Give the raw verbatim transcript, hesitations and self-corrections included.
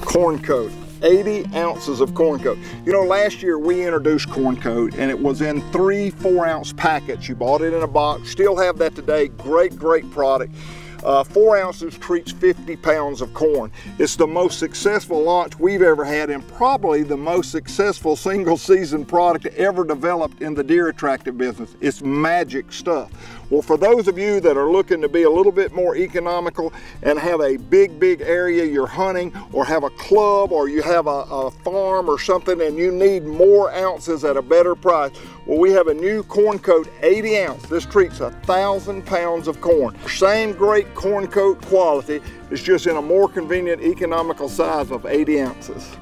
Corn Coat, eighty ounces of Corn Coat. You know, last year we introduced Corn Coat and it was in three four ounce packets. You bought it in a box, still have that today. Great, great product. Uh, four ounces treats fifty pounds of corn. It's the most successful launch we've ever had and probably the most successful single season product ever developed in the deer attractive business. It's magic stuff. Well, for those of you that are looking to be a little bit more economical and have a big, big area you're hunting, or have a club, or you have a, a farm or something and you need more ounces at a better price, well, we have a new Corn Coat eighty ounce. This treats a thousand pounds of corn. Same great Corn Coat quality, it's just in a more convenient, economical size of eighty ounces.